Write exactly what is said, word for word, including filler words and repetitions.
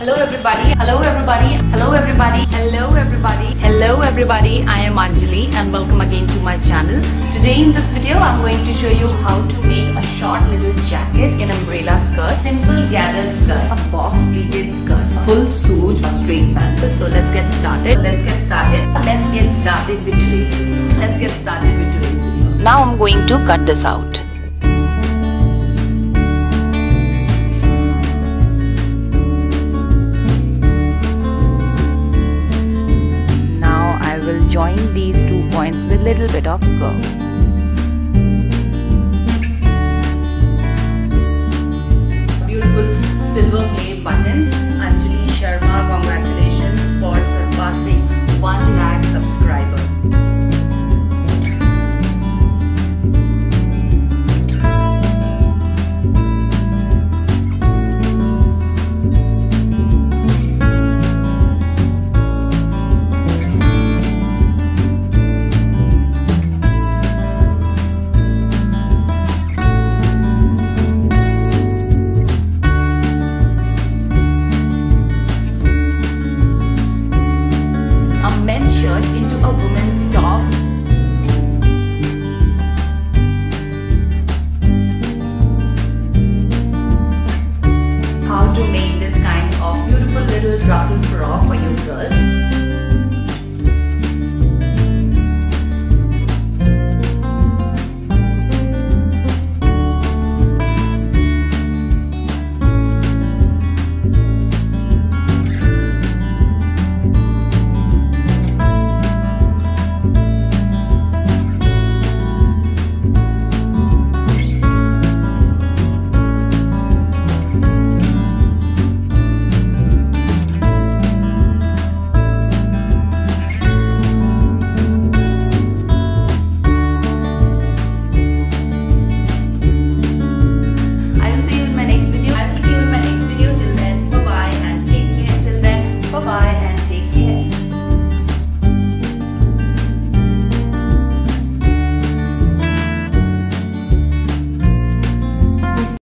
Hello everybody, hello everybody, hello everybody, hello everybody, hello everybody. I am Anjali and welcome again to my channel. Today in this video I'm going to show you how to make a short little jacket in umbrella skirt, simple gathered skirt, a box pleated skirt, full suit, a straight pant. So let's get started, let's get started, let's get started with today's video, let's get started with today's video. Now I'm going to cut this out. Join these two points with little bit of curve. Beautiful silver play button. Anjali Sharma, congratulations for surpassing one lakh subscribers. Make this kind of beautiful little ruffle frog for you girls.